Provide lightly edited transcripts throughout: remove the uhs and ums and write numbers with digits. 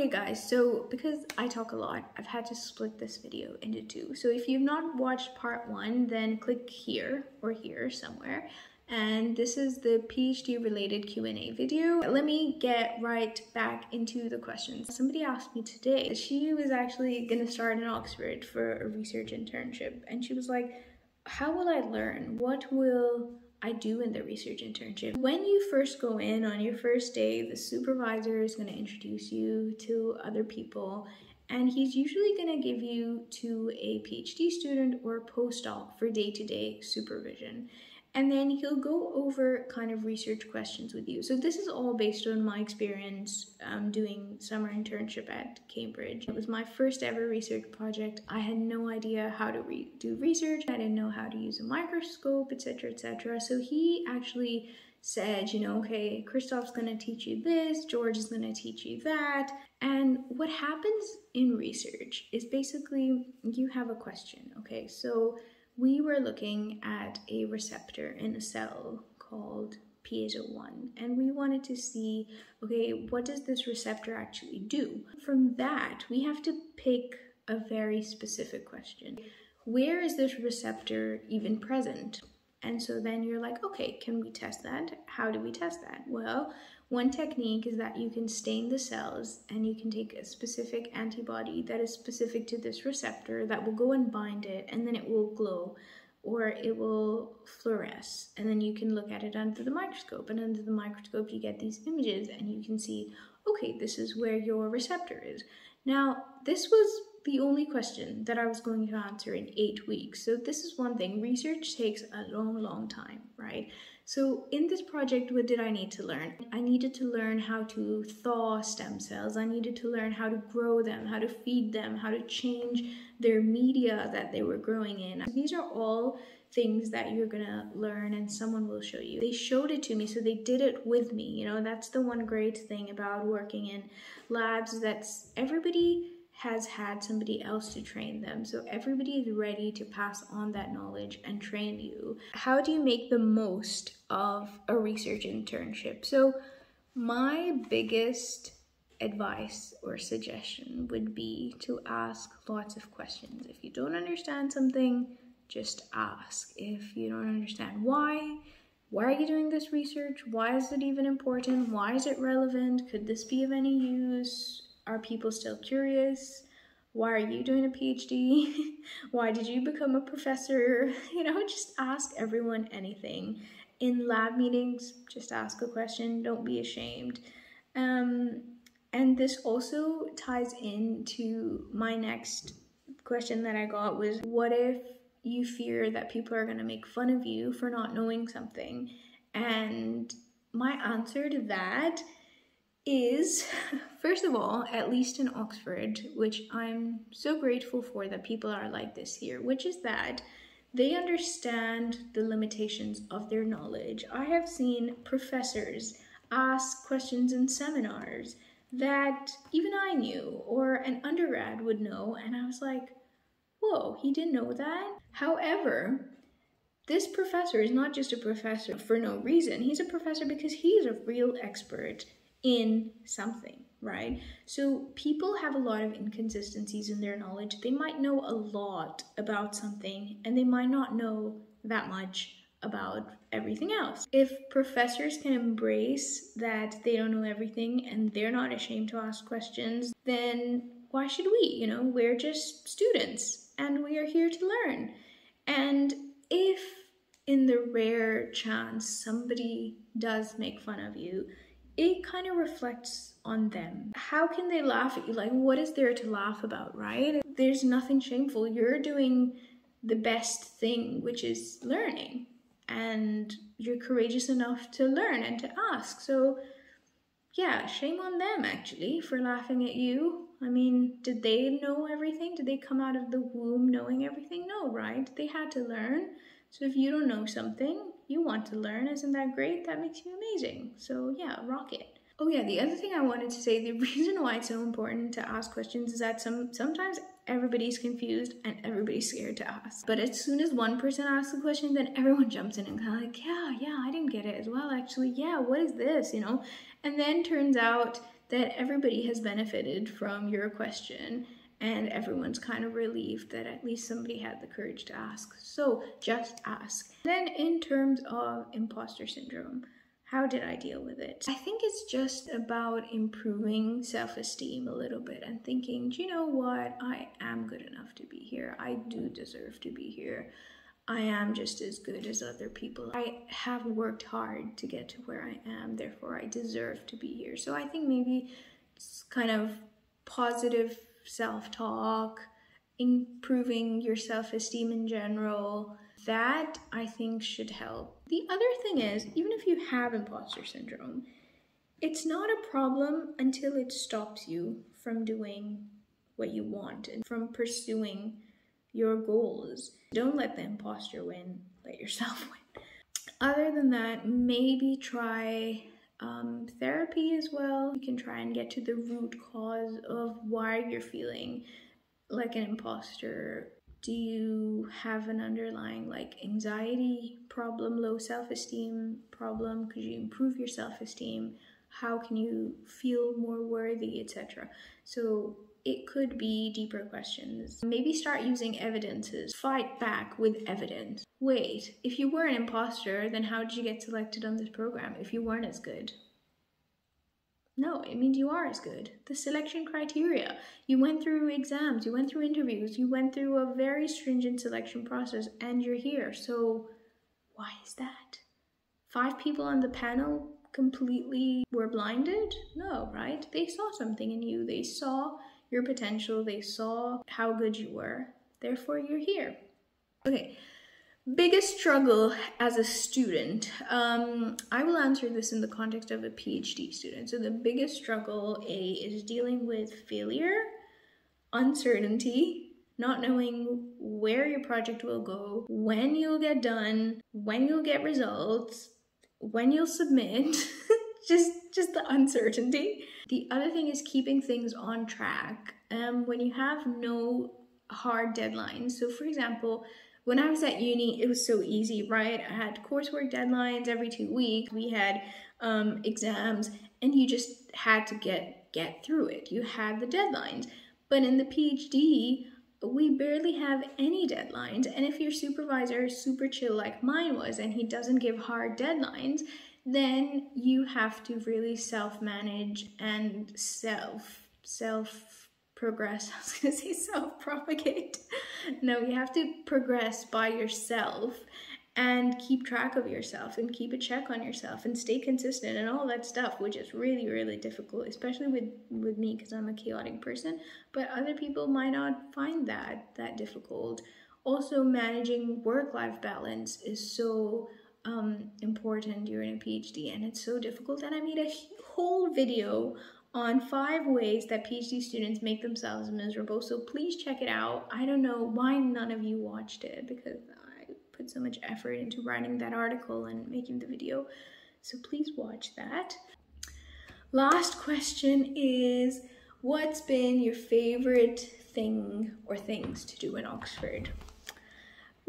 Okay guys, so because I talk a lot, I've had to split this video into two. So if you've not watched part one, then click here or here somewhere. And this is the PhD related Q&A video. Let me get right back into the questions. Somebody asked me today that she was actually gonna start in Oxford for a research internship. And she was like, how will I learn? What will I do in the research internship? When you first go in on your first day, the supervisor is gonna introduce you to other people. And he's usually gonna give you to a PhD student or a postdoc for day-to-day supervision. And then he'll go over kind of research questions with you. So this is all based on my experience doing summer internship at Cambridge. It was my first ever research project. I had no idea how to do research. I didn't know how to use a microscope, etc., etc. So he actually said, you know, okay, Christoph's gonna teach you this, George is gonna teach you that. And what happens in research is basically you have a question, okay? So we were looking at a receptor in a cell called Piezo1, and we wanted to see, okay, what does this receptor actually do? From that, we have to pick a very specific question. Where is this receptor even present? And so then you're like, okay, can we test that? How do we test that? Well, one technique is that you can stain the cells and you can take a specific antibody that is specific to this receptor that will go and bind it, and then it will glow or it will fluoresce. And then you can look at it under the microscope, and under the microscope you get these images and you can see, okay, this is where your receptor is. Now, this was the only question that I was going to answer in 8 weeks. So this is one thing, research takes a long time, right? So in this project, what did I need to learn? I needed to learn how to thaw stem cells. I needed to learn how to grow them, how to feed them, how to change their media that they were growing in. So these are all things that you're gonna learn and someone will show you. They showed it to me, so they did it with me. You know, that's the one great thing about working in labs, that's everybody has had somebody else to train them. So everybody is ready to pass on that knowledge and train you. How do you make the most of a research internship? So my biggest advice or suggestion would be to ask lots of questions. If you don't understand something, just ask. If you don't understand why are you doing this research? Why is it even important? Why is it relevant? Could this be of any use? Are people still curious? Why are you doing a PhD? Why did you become a professor? You know, just ask everyone anything. In lab meetings, just ask a question, don't be ashamed. And this also ties into my next question that I got was, what if you fear that people are gonna make fun of you for not knowing something? And my answer to that is, first of all, at least in Oxford, which I'm so grateful for that people are like this here, which is that they understand the limitations of their knowledge. I have seen professors ask questions in seminars that even I knew or an undergrad would know, and I was like, whoa, he didn't know that? However, this professor is not just a professor for no reason. He's a professor because he's a real expert in something, right? So people have a lot of inconsistencies in their knowledge. They might know a lot about something and they might not know that much about everything else. If professors can embrace that they don't know everything and they're not ashamed to ask questions, then why should we? You know, we're just students and we are here to learn. And if in the rare chance somebody does make fun of you, it kind of reflects on them. How can they laugh at you? Like, what is there to laugh about, right? There's nothing shameful. You're doing the best thing, which is learning. And you're courageous enough to learn and to ask. So yeah, shame on them actually for laughing at you. I mean, did they know everything? Did they come out of the womb knowing everything? No, right? They had to learn. So if you don't know something, you want to learn, isn't that great? That makes you amazing. So yeah, rock it. Oh yeah, the other thing I wanted to say, the reason why it's so important to ask questions is that sometimes everybody's confused and everybody's scared to ask. But as soon as one person asks a question, then everyone jumps in and kind of like, yeah, I didn't get it as well, actually. Yeah, what is this, you know? And then turns out that everybody has benefited from your question, and everyone's kind of relieved that at least somebody had the courage to ask. So just ask. Then in terms of imposter syndrome, how did I deal with it? I think it's just about improving self-esteem a little bit and thinking, do you know what? I am good enough to be here. I do deserve to be here. I am just as good as other people. I have worked hard to get to where I am, therefore I deserve to be here. So I think maybe it's kind of positive self-talk, improving your self-esteem in general, that I think should help. The other thing is, even if you have imposter syndrome, it's not a problem until it stops you from doing what you want and from pursuing your goals. Don't let the imposter win, let yourself win. Other than that, maybe try therapy as well. You can try and get to the root cause of why you're feeling like an imposter. Do you have an underlying anxiety problem, low self-esteem problem? Could you improve your self-esteem? How can you feel more worthy, etc.? So it could be deeper questions. Maybe start using evidences. Fight back with evidence. Wait, if you were an imposter, then how did you get selected on this program if you weren't as good? No, it means you are as good. The selection criteria. You went through exams, you went through interviews, you went through a very stringent selection process, and you're here. So why is that? 5 people on the panel completely were blinded? No, right? They saw something in you. They saw your potential. They saw how good you were. Therefore, you're here. Okay. Biggest struggle as a student. I will answer this in the context of a PhD student. So the biggest struggle is dealing with failure, uncertainty, not knowing where your project will go, when you'll get done, when you'll get results, when you'll submit, just the uncertainty. The other thing is keeping things on track when you have no hard deadlines. So for example, when I was at uni, it was so easy, right? I had coursework deadlines every 2 weeks. We had exams, and you just had to get through it. You had the deadlines. But in the PhD, we barely have any deadlines. And if your supervisor is super chill like mine was, and he doesn't give hard deadlines, then you have to really self-manage and self-progress. I was gonna say self-propagate. No, you have to progress by yourself and keep track of yourself and keep a check on yourself and stay consistent and all that stuff, which is really, really difficult, especially with me because I'm a chaotic person, but other people might not find that difficult. Also, managing work-life balance is so important during a PhD, and it's so difficult. And I made a whole video on 5 ways that PhD students make themselves miserable, so please check it out. I don't know why none of you watched it because I put so much effort into writing that article and making the video, so please watch that. Last question is, what's been your favorite thing or things to do in Oxford?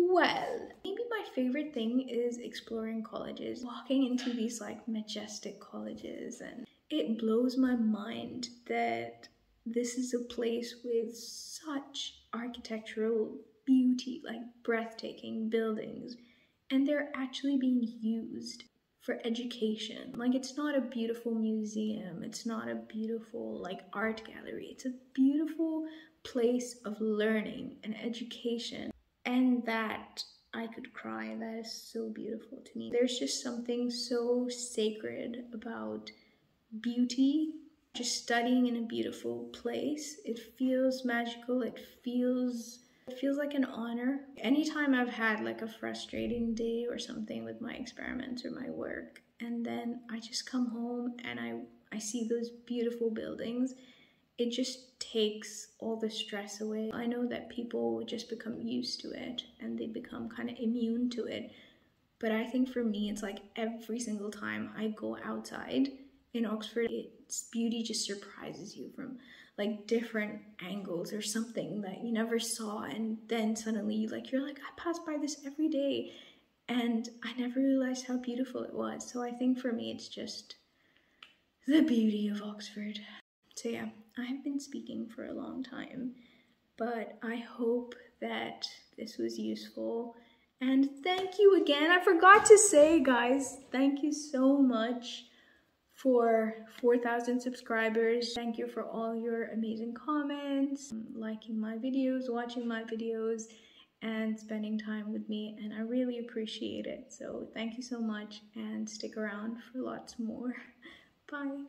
Well, maybe my favorite thing is exploring colleges, walking into these majestic colleges, and it blows my mind that this is a place with such architectural beauty, breathtaking buildings, and they're actually being used for education. It's not a beautiful museum, it's not a beautiful art gallery, it's a beautiful place of learning and education, and that I could cry. That is so beautiful to me. There's just something so sacred about beauty, just studying in a beautiful place. It feels magical. It feels like an honor. Anytime I've had a frustrating day or something with my experiments or my work, and then I just come home and I see those beautiful buildings, it just takes all the stress away. I know that people just become used to it and they become kind of immune to it, but I think for me it's every single time I go outside in Oxford, its beauty just surprises you from different angles or something that you never saw, and then suddenly you're like, I pass by this every day and I never realized how beautiful it was. So I think for me it's just The beauty of Oxford. So yeah, I have been speaking for a long time, but I hope that this was useful. And thank you again. I forgot to say, guys, thank you so much for 4,000 subscribers. Thank you for all your amazing comments, liking my videos, watching my videos, and spending time with me, and I really appreciate it. So thank you so much, and stick around for lots more. Bye.